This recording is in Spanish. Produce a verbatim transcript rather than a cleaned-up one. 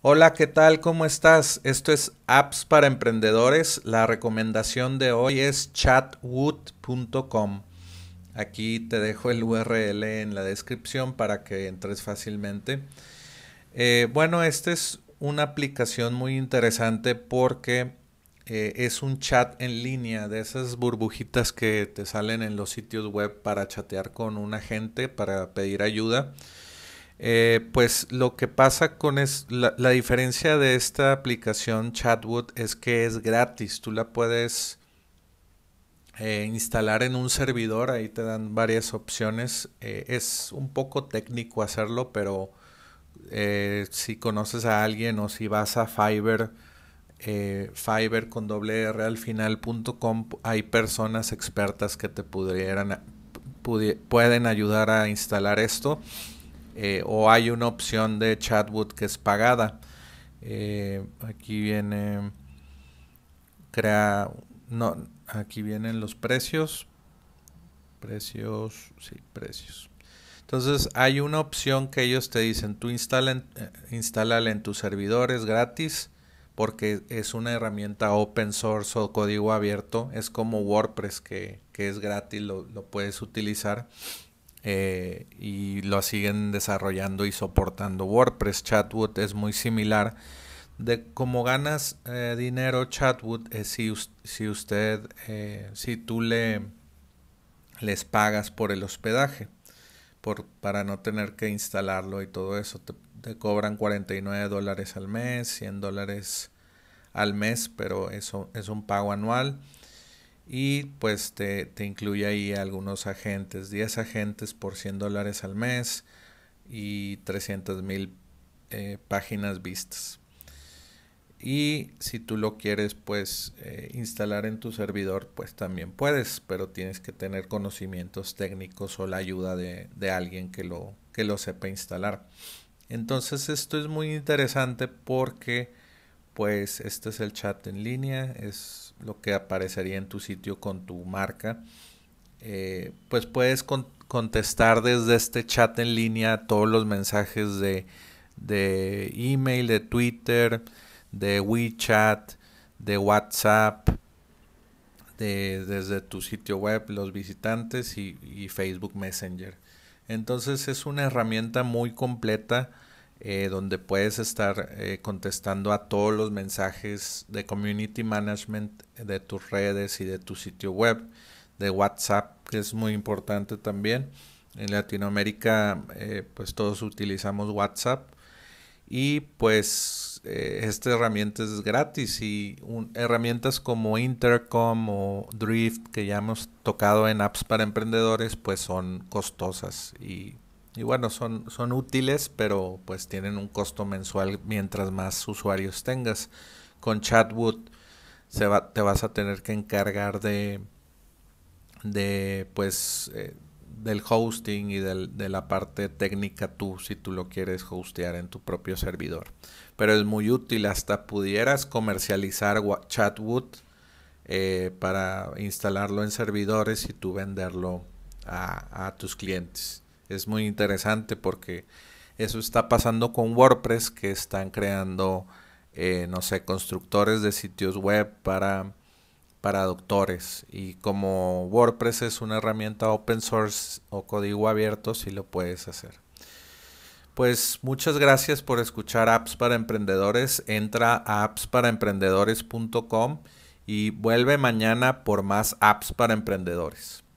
Hola, ¿qué tal? ¿Cómo estás? Esto es Apps para Emprendedores. La recomendación de hoy es chatwoot punto com. Aquí te dejo el U R L en la descripción para que entres fácilmente. Eh, bueno, esta es una aplicación muy interesante porque eh, es un chat en línea, de esas burbujitas que te salen en los sitios web para chatear con un agente, para pedir ayuda. Eh, pues lo que pasa con es la, la diferencia de esta aplicación Chatwoot es que es gratis. Tú la puedes eh, instalar en un servidor, ahí te dan varias opciones. Eh, es un poco técnico hacerlo, pero eh, si conoces a alguien o si vas a Fiverr, eh, Fiverr con doble R al final punto com, hay personas expertas que te pudieran, pudi pueden ayudar a instalar esto. Eh, o hay una opción de Chatwoot que es pagada. Eh, aquí viene crea no aquí vienen los precios precios sí precios. Entonces hay una opción que ellos te dicen, tú instala instálala en tus servidores gratis, porque es una herramienta open source o código abierto. Es como WordPress, que, que es gratis, lo, lo puedes utilizar. Eh, y lo siguen desarrollando y soportando. WordPress, Chatwoot es muy similar. De cómo ganas eh, dinero Chatwoot es si, si usted eh, si tú le les pagas por el hospedaje, por, para no tener que instalarlo y todo eso. Te, te cobran cuarenta y nueve dólares al mes, cien dólares al mes, pero eso es un pago anual. Y pues te, te incluye ahí algunos agentes, diez agentes por cien dólares al mes y trescientas mil eh, páginas vistas. Y si tú lo quieres pues eh, instalar en tu servidor, pues también puedes, pero tienes que tener conocimientos técnicos o la ayuda de, de alguien que lo, que lo sepa instalar. Entonces esto es muy interesante porque pues este es el chat en línea, es lo que aparecería en tu sitio con tu marca. Eh, pues puedes con contestar desde este chat en línea todos los mensajes de, de email, de Twitter, de WeChat, de WhatsApp, de, desde tu sitio web, los visitantes y, y Facebook Messenger. Entonces es una herramienta muy completa. Eh, donde puedes estar eh, contestando a todos los mensajes de community management de tus redes y de tu sitio web, de WhatsApp, que es muy importante también. En Latinoamérica eh, pues todos utilizamos WhatsApp y pues eh, esta herramienta es gratis, y un, herramientas como Intercom o Drift, que ya hemos tocado en Apps para Emprendedores, pues son costosas y Y bueno, son, son útiles, pero pues tienen un costo mensual mientras más usuarios tengas. Con Chatwoot se va, te vas a tener que encargar de, de pues, eh, del hosting y del, de la parte técnica tú, si tú lo quieres hostear en tu propio servidor. Pero es muy útil, hasta pudieras comercializar Chatwoot eh, para instalarlo en servidores y tú venderlo a, a tus clientes. Es muy interesante porque eso está pasando con WordPress, que están creando, eh, no sé, constructores de sitios web para, para doctores. Y como WordPress es una herramienta open source o código abierto, sí lo puedes hacer. Pues muchas gracias por escuchar Apps para Emprendedores. Entra a apps para emprendedores punto com y vuelve mañana por más Apps para Emprendedores.